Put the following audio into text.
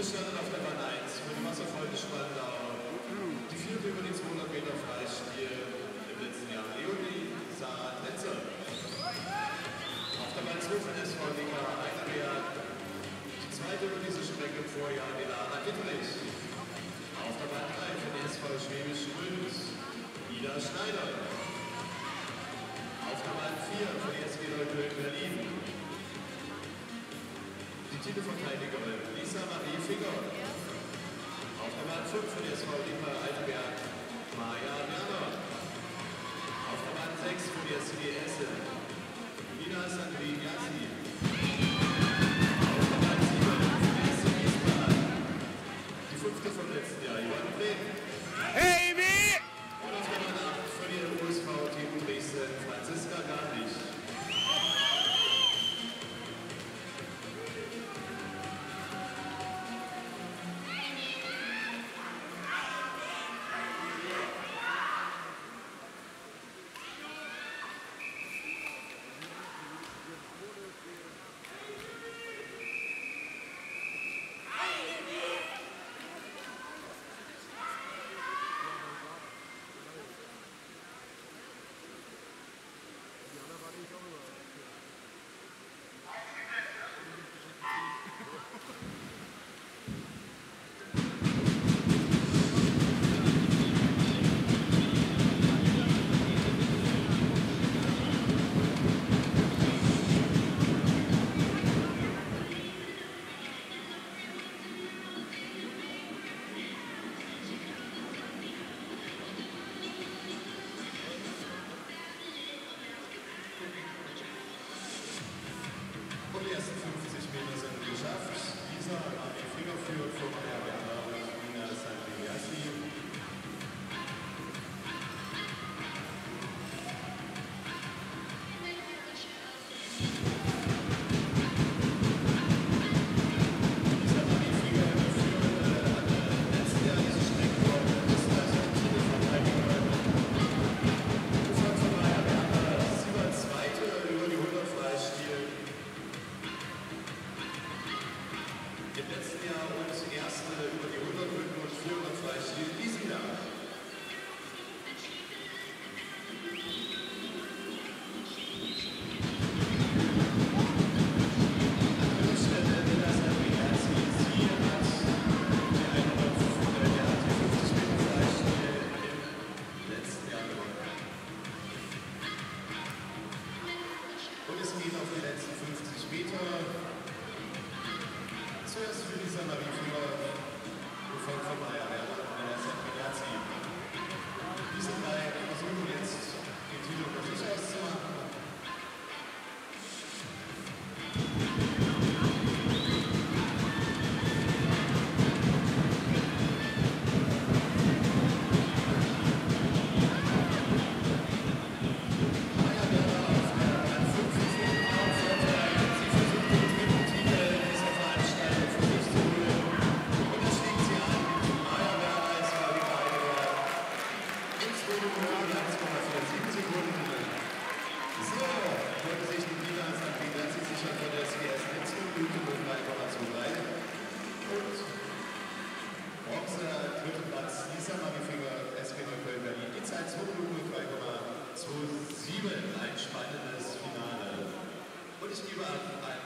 Bundesstandard auf der Bahn 1 für die Wasserfreunde Spandau. Die 4. über die 200 Meter Freistil im letzten Jahr Leonie, Sarah Tenzer. Auf der Bahn 2 von SV Nikar Heidelberg. Die 2. über diese Strecke im Vorjahr Delara Ditterich. Auf der Bahn 3 von SV Schwäbisch Gmünd, Ida Schneider. Auf der Bahn 4 von SV Neukölln e.V. Berlin. Titelverteidigerin Lisa Marie Finger. Auf der Bahn 5 für die SV Nikar Heidelberg, Maja Werner. Auf der Bahn 6 für die SV Essen, Ina Sandrine Gassi. Auf der Bahn 7 für die SV Wiesbaden, die 5. vom letzten Jahr, Johann Breen. Hey, wie? Und auf der Bahn 8 für die USV-Team Dresden, Franziska Garlich. Ein spannendes Finale. Und ich gebe an